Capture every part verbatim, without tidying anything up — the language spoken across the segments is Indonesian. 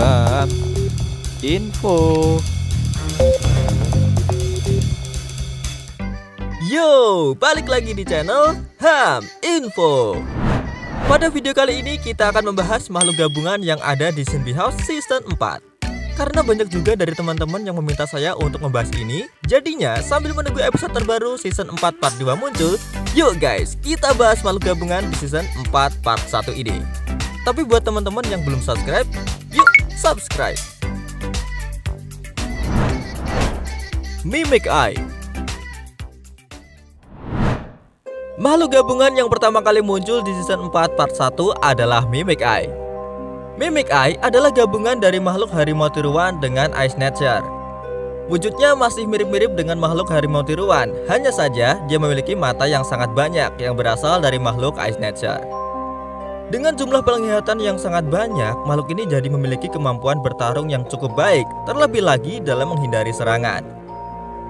Ham Info. Yo, balik lagi di channel Ham Info. Pada video kali ini kita akan membahas makhluk gabungan yang ada di Shinbi's House Season empat. Karena banyak juga dari teman-teman yang meminta saya untuk membahas ini, jadinya sambil menunggu episode terbaru Season empat Part dua muncul, yuk guys, kita bahas makhluk gabungan di Season empat Part satu ini. Tapi buat teman-teman yang belum subscribe, yuk subscribe. Mimic Eye. Makhluk gabungan yang pertama kali muncul di Season empat Part satu adalah Mimic Eye. Mimic Eye adalah gabungan dari makhluk harimau tiruan dengan eye snatcher. Wujudnya masih mirip-mirip dengan makhluk harimau tiruan, hanya saja dia memiliki mata yang sangat banyak yang berasal dari makhluk eye snatcher. Dengan jumlah penglihatan yang sangat banyak, makhluk ini jadi memiliki kemampuan bertarung yang cukup baik, terlebih lagi dalam menghindari serangan.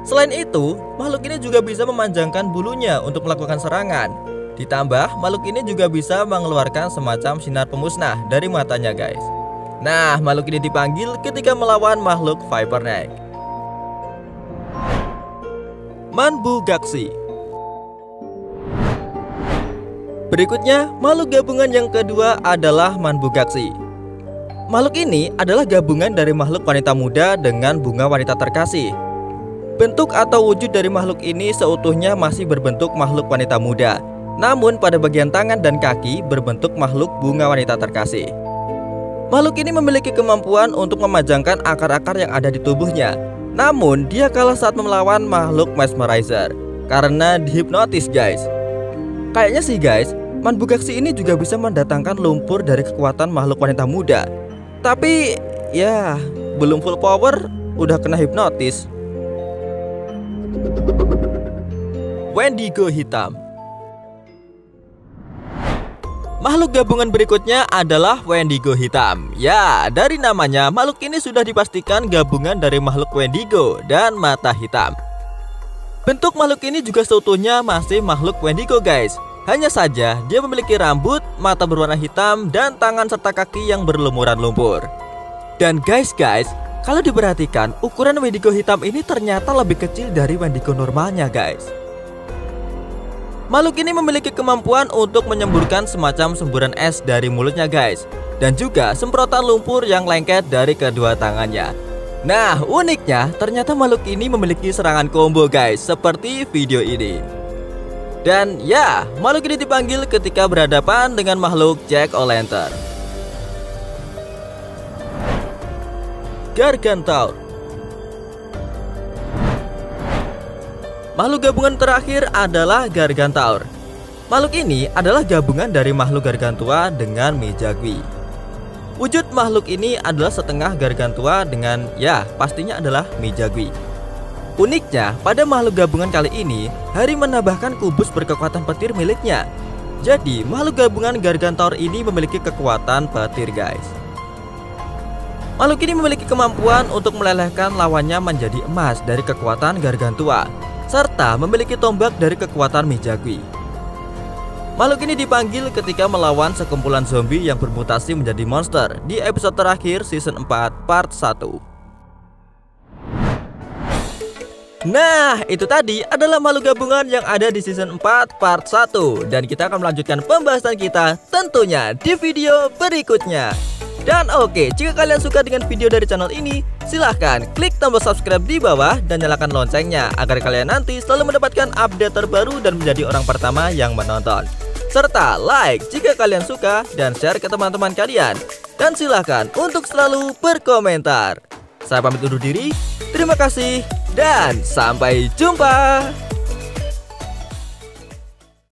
Selain itu, makhluk ini juga bisa memanjangkan bulunya untuk melakukan serangan. Ditambah, makhluk ini juga bisa mengeluarkan semacam sinar pemusnah dari matanya, guys. Nah, makhluk ini dipanggil ketika melawan makhluk Viperneck. Manbugaksi. Berikutnya, makhluk gabungan yang kedua adalah Manbugaksi. Makhluk ini adalah gabungan dari makhluk wanita muda dengan bunga wanita terkasih. Bentuk atau wujud dari makhluk ini seutuhnya masih berbentuk makhluk wanita muda, namun pada bagian tangan dan kaki berbentuk makhluk bunga wanita terkasih. Makhluk ini memiliki kemampuan untuk memajangkan akar-akar yang ada di tubuhnya. Namun dia kalah saat melawan makhluk mesmerizer karena dihipnotis, guys. Kayaknya sih guys, Manbugaksi ini juga bisa mendatangkan lumpur dari kekuatan makhluk wanita muda. Tapi ya belum full power udah kena hipnotis. Wendigo Hitam. Makhluk gabungan berikutnya adalah Wendigo Hitam. Ya, dari namanya makhluk ini sudah dipastikan gabungan dari makhluk Wendigo dan mata hitam. Bentuk makhluk ini juga seutuhnya masih makhluk Wendigo, guys. Hanya saja dia memiliki rambut, mata berwarna hitam, dan tangan serta kaki yang berlumuran lumpur. Dan guys guys, kalau diperhatikan ukuran Wendigo Hitam ini ternyata lebih kecil dari Wendigo normalnya, guys. Makhluk ini memiliki kemampuan untuk menyemburkan semacam semburan es dari mulutnya, guys. Dan juga semprotan lumpur yang lengket dari kedua tangannya. Nah, uniknya ternyata makhluk ini memiliki serangan combo, guys, seperti video ini. Dan ya, makhluk ini dipanggil ketika berhadapan dengan makhluk Jack O'Lantern. Gargantaur. Makhluk gabungan terakhir adalah Gargantaur. Makhluk ini adalah gabungan dari makhluk Gargantua dengan Mijagui. Wujud makhluk ini adalah setengah Gargantua dengan, ya pastinya adalah Mijagui. Uniknya, pada makhluk gabungan kali ini, Hari menambahkan kubus berkekuatan petir miliknya. Jadi, makhluk gabungan Gargantaur ini memiliki kekuatan petir, guys. Makhluk ini memiliki kemampuan untuk melelehkan lawannya menjadi emas dari kekuatan Gargantua, serta memiliki tombak dari kekuatan Mijagui. Makhluk ini dipanggil ketika melawan sekumpulan zombie yang bermutasi menjadi monster di episode terakhir Season empat Part satu. Nah, itu tadi adalah makhluk gabungan yang ada di Season empat Part satu. Dan kita akan melanjutkan pembahasan kita tentunya di video berikutnya. Dan oke, jika kalian suka dengan video dari channel ini, silahkan klik tombol subscribe di bawah dan nyalakan loncengnya agar kalian nanti selalu mendapatkan update terbaru dan menjadi orang pertama yang menonton. Serta like jika kalian suka dan share ke teman-teman kalian. Dan silahkan untuk selalu berkomentar. Saya pamit undur diri, terima kasih dan sampai jumpa.